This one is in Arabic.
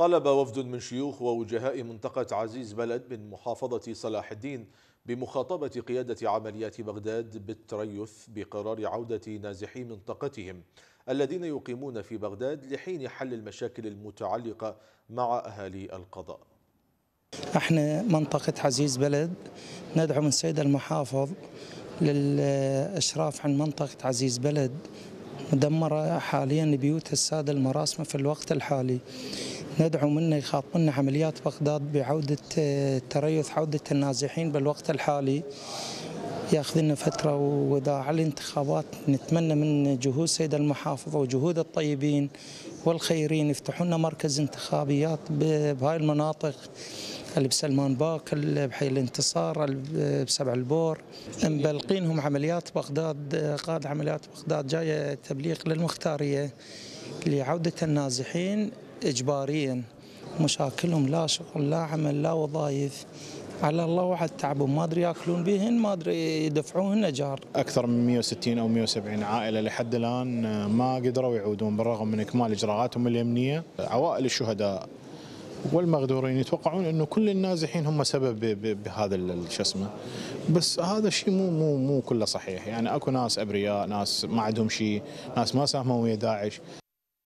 طالب وفد من شيوخ ووجهاء منطقة عزيز بلد من محافظة صلاح الدين بمخاطبة قيادة عمليات بغداد بالتريث بقرار عودة نازحي منطقتهم الذين يقيمون في بغداد لحين حل المشاكل المتعلقة مع أهالي القضاء. احنا منطقة عزيز بلد ندعو من السيد المحافظ للإشراف عن منطقة عزيز بلد، مدمرة حاليا بيوت السادة المراسمة في الوقت الحالي. ندعو منه يخاطبنا عمليات بغداد بعودة التريث، عودة النازحين بالوقت الحالي. ياخذنا فترة، وإذا على الانتخابات نتمنى من جهود السيد المحافظ وجهود الطيبين والخيرين يفتحوا لنا مركز انتخابيات بهاي المناطق اللي بسلمان باك، اللي بحي الانتصار، اللي بسبع البور. مبلقينهم عمليات بغداد، قائد عمليات بغداد جاية تبليغ للمختارية لعودة النازحين إجباريا. مشاكلهم لا شغل لا عمل لا وظائف، على الله وعد تعبهم، ما أدري يأكلون بهن، ما أدري يدفعوهن جار. أكثر من 160 أو 170 عائلة لحد الآن ما قدروا يعودون بالرغم من إكمال إجراءاتهم اليمنية. عوائل الشهداء والمغدورين يتوقعون انه كل النازحين هم سبب بهذا شو اسمه، بس هذا الشيء مو كله صحيح. يعني اكو ناس ابرياء، ناس ما عندهم شيء، ناس ما ساهموا ويا داعش.